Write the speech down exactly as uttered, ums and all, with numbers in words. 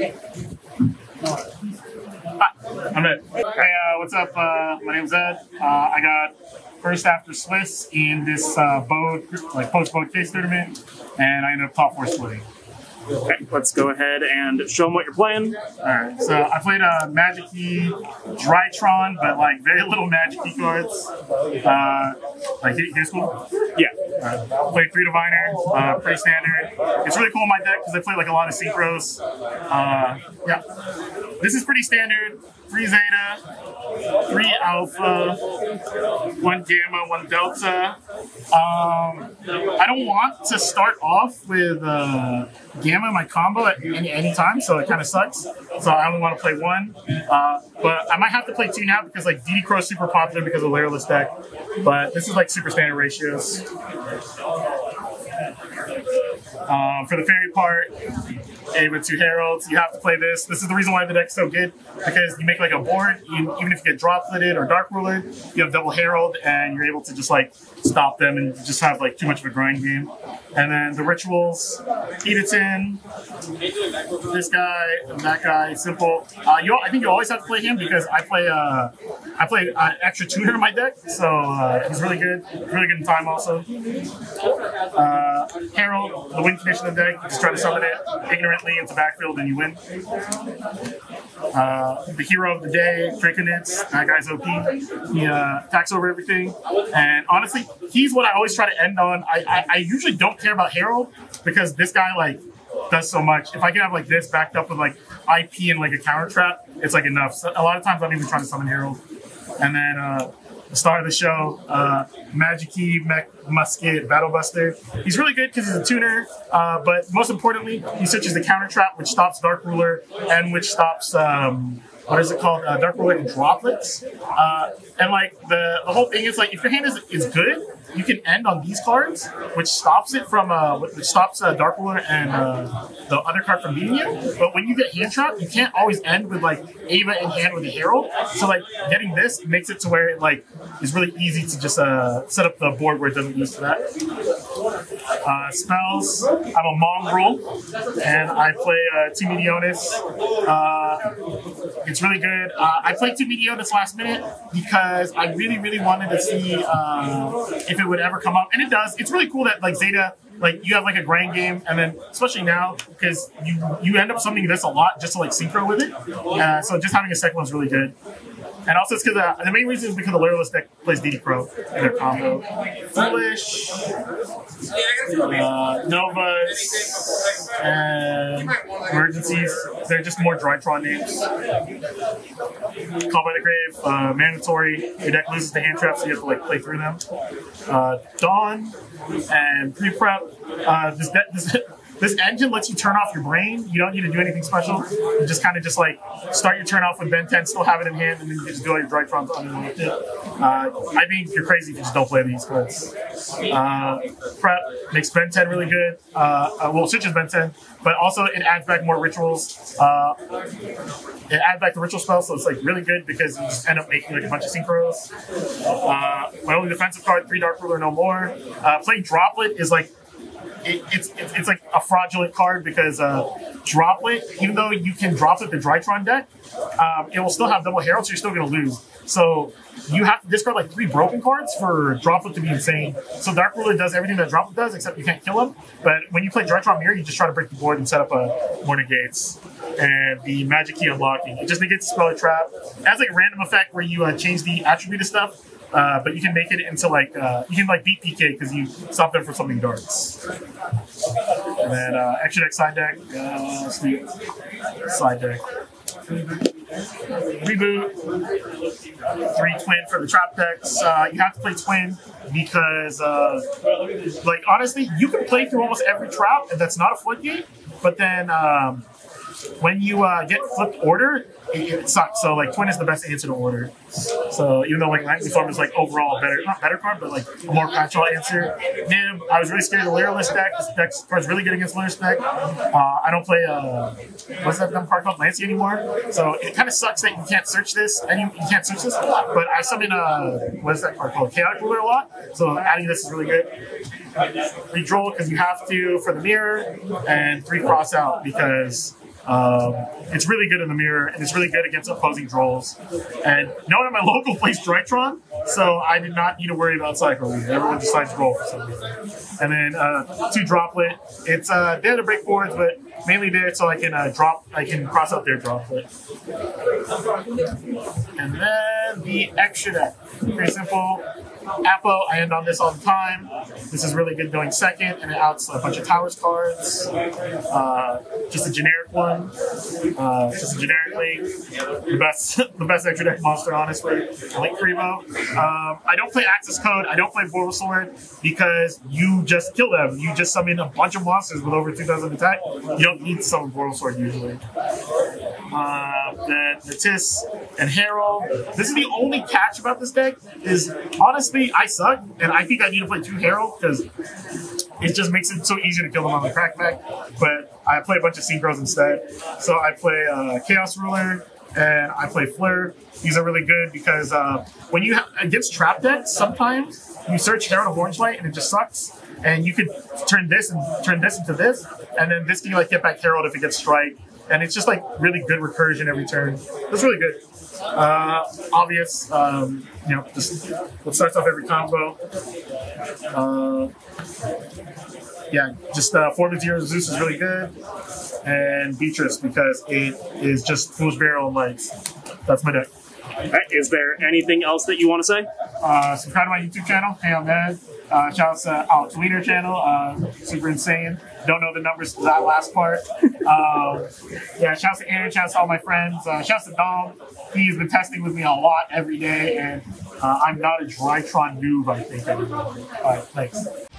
Hi, I'm Ed. Hey, uh, what's up? Uh, my name's Ed. Uh, I got first after Swiss in this uh, boat, like post boat case tournament, and I ended up top four splitting. Okay, let's go ahead and show them what you're playing. All right, so I played a Magikey Drytron, but like very little Magikey cards. Uh, like here's cool. Yeah. Uh, played three Diviner, uh, pretty standard. It's really cool in my deck because I play like a lot of synchros. Uh, yeah. This is pretty standard. Three Zeta, three Alpha, one Gamma, one Delta. Um, I don't want to start off with uh, Gamma in my combo at any, any time, so it kind of sucks. So I only want to play one. Uh, but I might have to play two now because like D D Crow is super popular because of Layerless deck. But this is like super standard ratios. Um, for the fairy part, with two heralds, you have to play this. This is the reason why the deck's so good, because you make like a board, you, even if you get dropleted or dark ruler, you have double herald and you're able to just like stop them and just have like too much of a grind game. And then the rituals, eat it in, this guy, and that guy, simple. Uh, you, I think you always have to play him because I play uh, I play uh, extra tuner in my deck, so uh, he's really good, really good in time also. Uh, herald, the win condition of the deck, just try to summon it ignorantly into backfield and you win. Uh, the hero of the day, Draconitz, that guy's O P. He uh, attacks over everything, and honestly, he's what I always try to end on. I, I, I usually don't care about herald because this guy like does so much. If I can have like this backed up with like I P and like a counter trap, it's like enough. So a lot of times I'm even trying to summon herald. And then uh, the star of the show, uh, Magikey Mechmusket Batobuster. He's really good because he's a tuner, uh, but most importantly, he switches the counter trap, which stops Dark Ruler and which stops um, what is it called? Uh, Dark Ruler and Droplets. Uh, and like the, the whole thing is like if your hand is is good, you can end on these cards, which stops it from uh, which stops uh, Dark Ruler and uh, the other card from beating you. But when you get hand trapped, you can't always end with like Ava in hand with the Herald. So like getting this makes it to where it like is really easy to just uh, set up the board where it doesn't use to that. Uh, spells. I'm a Mongrel, and I play uh, two Meteonis. Uh, it's really good. Uh, I played two Meteonis last minute because I really, really wanted to see uh, if it would ever come up, and it does. It's really cool that like Zeta, like you have like a grind game, and then especially now because you you end up summoning this a lot just to like synchro with it. Uh, so just having a second one's really good, and also it's because uh, the main reason is because the Layerless deck plays D D Pro in their combo. Foolish, uh, Novas, and emergencies. They're just more Drytron names. Call by the Grave, uh, mandatory. Your deck loses the hand traps, so you have to like play through them. Uh, Dawn and Pre Prep. Uh, this, this, this engine lets you turn off your brain. You don't need to do anything special. You just kind of just like start your turn off with Ben ten, still have it in hand, and then you just do all your Drytrons underneath it. Uh, I think you're crazy if you just don't play these cards. Uh, Prep makes Ben ten really good. Uh, uh, well, switches Ben ten, but also it adds back more rituals. Uh, it adds back the ritual spell, so it's like really good because you just end up making like a bunch of synchros. Uh, my only defensive card, three Dark Ruler no more. Uh, playing Droplet is like It, it's, it's it's like a fraudulent card because uh, Droplet, even though you can Droplet the Drytron deck, um, it will still have double heralds, so you're still going to lose. So you have to discard like three broken cards for Droplet to be insane. So Dark Ruler does everything that Droplet does, except you can't kill him. But when you play Drytron Mirror, you just try to break the board and set up a Morning Gates. And the Magic Key Unlocking, it just negates the spell or trap. It has like a random effect where you uh, change the attribute of stuff. Uh, but you can make it into like, uh, you can like beat P K because you stop them from something darts. And then uh, extra deck, side deck, uh, sweet. Side deck. Reboot, three twin for the trap decks. Uh, you have to play twin because, uh, like, honestly, you can play through almost every trap, and that's not a floodgate, but then um, when you uh, get flipped order, It, it sucks. So like twin is the best answer to order. So even though like Lancy form is like overall better, not better card, but like a more practical answer. Nim, I was really scared of the Layerless deck. This deck card's really good against Layerless deck. Uh, I don't play uh what's that dumb card called Lancy anymore. So it kind of sucks that you can't search this, and you, you can't search this. But I summon uh what is that card called Chaotic Ruler a lot. So adding this is really good. Three Droll because you have to for the mirror, and three cross out because. Um, it's really good in the mirror, and it's really good against opposing Drolls. And no one at my local plays Drytron, so I did not need to worry about Cycle. Everyone decides Droll for some reason. And then uh, two Droplet. It's uh, there to break boards, but mainly there so I can uh, drop. I can cross out their Droplet. And then the extra deck. Pretty simple. Apo, I end on this all the time. This is really good going second, and it outs a bunch of Towers cards. Uh, just a generic one. Uh, just a generic league. The best, the best extra deck monster, honestly. I like Freebo. Um, I don't play Access Code. I don't play Vortal Sword because you just kill them. You just summon a bunch of monsters with over two thousand attack. You don't need to summon Vortal Sword usually. Uh, then the Tis and Herald. This is the only catch about this deck is, honestly, I suck, and I think I need to play two Herald because it just makes it so easy to kill them on the crackback. But I play a bunch of synchros instead. So I play uh, Chaos Ruler and I play Flirt. These are really good because uh, when you have against trap decks, sometimes you search Herald of Orange Light and it just sucks. And you could turn this and turn this into this, and then this can like get back Herald if it gets strike. And it's just like really good recursion every turn. That's really good. Uh, obvious, um, you know, just what starts off every combo. Uh, yeah, just uh, four Meteor Zeus is really good. And Beatrice, because it is just Foolish Barrel and Lights. That's my deck. Right, is there anything else that you want to say? Uh, subscribe to my YouTube channel. Hey, I'm Ed. Uh, shout out to the Twitter channel. Uh, super insane. Don't know the numbers for that last part. Um, yeah, shout out to Aaron. Shout out to all my friends. Uh, shout out to Dom. He's been testing with me a lot every day, and uh, I'm not a Drytron noob, I think. All right, thanks.